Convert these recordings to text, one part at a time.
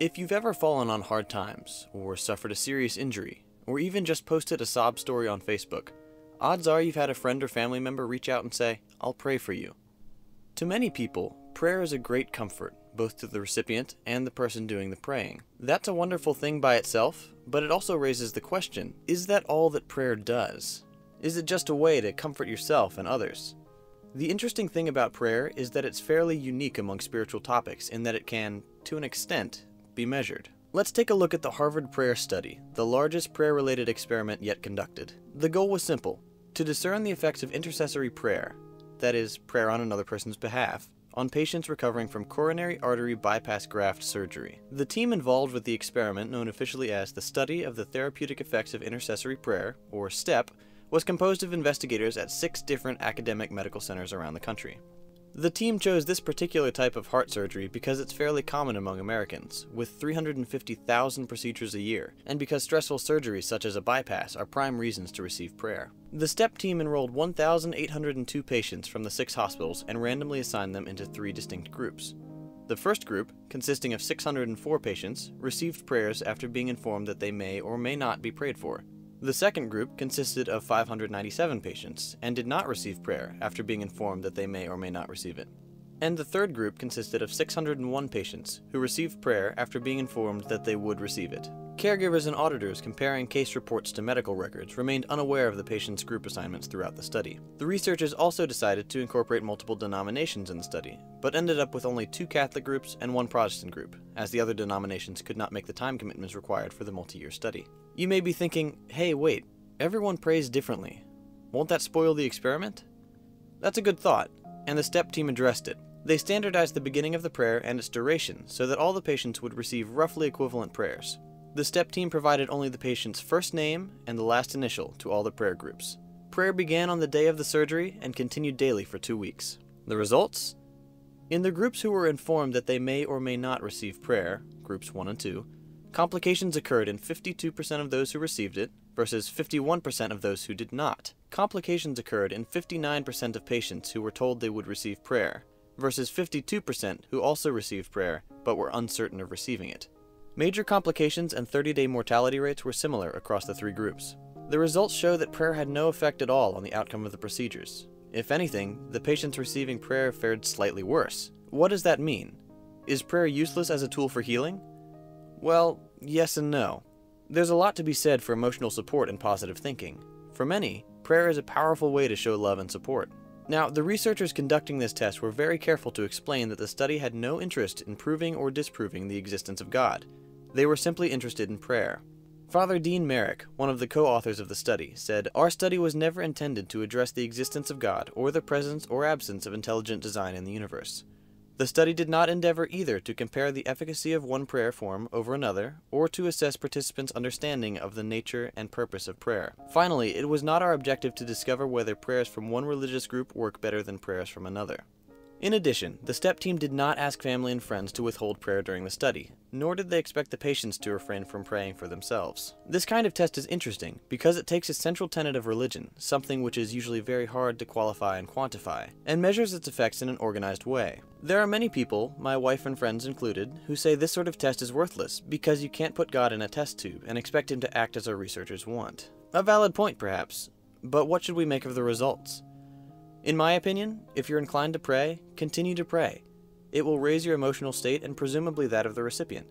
If you've ever fallen on hard times, or suffered a serious injury, or even just posted a sob story on Facebook, odds are you've had a friend or family member reach out and say, "I'll pray for you." To many people, prayer is a great comfort, both to the recipient and the person doing the praying. That's a wonderful thing by itself, but it also raises the question, is that all that prayer does? Is it just a way to comfort yourself and others? The interesting thing about prayer is that it's fairly unique among spiritual topics in that it can, to an extent, be measured. Let's take a look at the Harvard prayer study, the largest prayer-related experiment yet conducted. The goal was simple, to discern the effects of intercessory prayer, that is, prayer on another person's behalf, on patients recovering from coronary artery bypass graft surgery. The team involved with the experiment, known officially as the Study of the Therapeutic Effects of Intercessory Prayer, or STEP, was composed of investigators at 6 different academic medical centers around the country. The team chose this particular type of heart surgery because it's fairly common among Americans, with 350,000 procedures a year, and because stressful surgeries such as a bypass are prime reasons to receive prayer. The STEP team enrolled 1,802 patients from the 6 hospitals and randomly assigned them into 3 distinct groups. The first group, consisting of 604 patients, received prayers after being informed that they may or may not be prayed for. The second group consisted of 597 patients and did not receive prayer after being informed that they may or may not receive it. And the third group consisted of 601 patients who received prayer after being informed that they would receive it. Caregivers and auditors comparing case reports to medical records remained unaware of the patients' group assignments throughout the study. The researchers also decided to incorporate multiple denominations in the study, but ended up with only 2 Catholic groups and 1 Protestant group, as the other denominations could not make the time commitments required for the multi-year study. You may be thinking, hey, wait, everyone prays differently. Won't that spoil the experiment? That's a good thought, and the STEP team addressed it. They standardized the beginning of the prayer and its duration so that all the patients would receive roughly equivalent prayers. The STEP team provided only the patient's first name and the last initial to all the prayer groups. Prayer began on the day of the surgery and continued daily for 2 weeks. The results? In the groups who were informed that they may or may not receive prayer, groups 1 and 2, complications occurred in 52% of those who received it versus 51% of those who did not. Complications occurred in 59% of patients who were told they would receive prayer versus 52% who also received prayer but were uncertain of receiving it. Major complications and 30-day mortality rates were similar across the 3 groups. The results show that prayer had no effect at all on the outcome of the procedures. If anything, the patients receiving prayer fared slightly worse. What does that mean? Is prayer useless as a tool for healing? Well, yes and no. There's a lot to be said for emotional support and positive thinking. For many, prayer is a powerful way to show love and support. Now, the researchers conducting this test were very careful to explain that the study had no interest in proving or disproving the existence of God. They were simply interested in prayer. Father Dean Merrick, one of the co-authors of the study, said, "Our study was never intended to address the existence of God or the presence or absence of intelligent design in the universe. The study did not endeavor either to compare the efficacy of one prayer form over another or to assess participants' understanding of the nature and purpose of prayer. Finally, it was not our objective to discover whether prayers from one religious group work better than prayers from another." In addition, the STEP team did not ask family and friends to withhold prayer during the study, nor did they expect the patients to refrain from praying for themselves. This kind of test is interesting because it takes a central tenet of religion, something which is usually very hard to qualify and quantify, and measures its effects in an organized way. There are many people, my wife and friends included, who say this sort of test is worthless because you can't put God in a test tube and expect him to act as our researchers want. A valid point, perhaps, but what should we make of the results? In my opinion, if you're inclined to pray, continue to pray. It will raise your emotional state and presumably that of the recipient.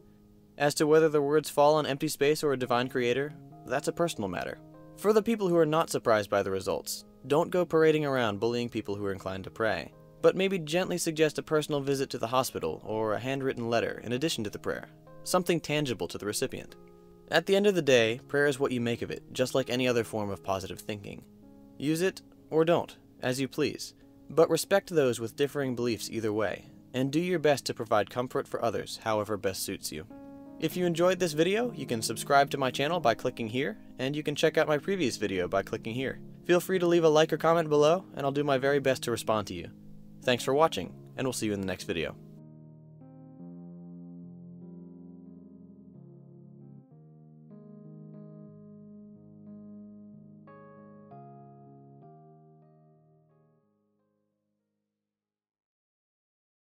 As to whether the words fall on empty space or a divine creator, that's a personal matter. For the people who are not surprised by the results, don't go parading around bullying people who are inclined to pray. But maybe gently suggest a personal visit to the hospital or a handwritten letter in addition to the prayer, something tangible to the recipient. At the end of the day, prayer is what you make of it, just like any other form of positive thinking. Use it or don't, as you please, but respect those with differing beliefs either way, and do your best to provide comfort for others however best suits you. If you enjoyed this video, you can subscribe to my channel by clicking here, and you can check out my previous video by clicking here. Feel free to leave a like or comment below, and I'll do my very best to respond to you. Thanks for watching, and we'll see you in the next video.